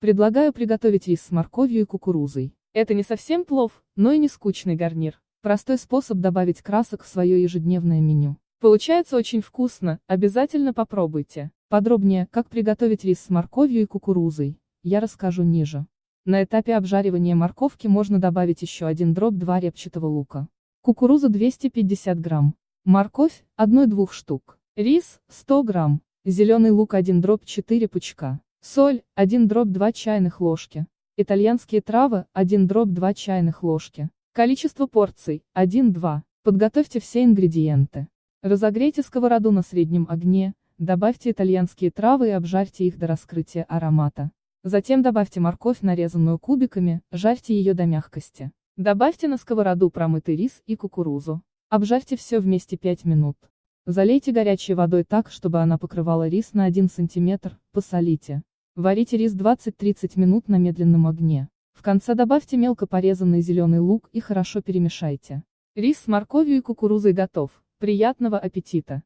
Предлагаю приготовить рис с морковью и кукурузой. Это не совсем плов, но и не скучный гарнир. Простой способ добавить красок в свое ежедневное меню. Получается очень вкусно, обязательно попробуйте. Подробнее, как приготовить рис с морковью и кукурузой, я расскажу ниже. На этапе обжаривания морковки можно добавить еще 1/2 репчатого лука. Кукуруза 250 грамм. Морковь 1-2 штук. Рис 100 грамм. Зеленый лук 1/4 пучка. Соль 1/2 чайных ложки. Итальянские травы 1/2 чайных ложки. Количество порций 1-2. Подготовьте все ингредиенты. Разогрейте сковороду на среднем огне, добавьте итальянские травы и обжарьте их до раскрытия аромата. Затем добавьте морковь, нарезанную кубиками, жарьте ее до мягкости. Добавьте на сковороду промытый рис и кукурузу. Обжарьте все вместе 5 минут. Залейте горячей водой так, чтобы она покрывала рис на 1 см, посолите. Варите рис 20-30 минут на медленном огне. В конце добавьте мелко порезанный зеленый лук и хорошо перемешайте. Рис с морковью и кукурузой готов. Приятного аппетита!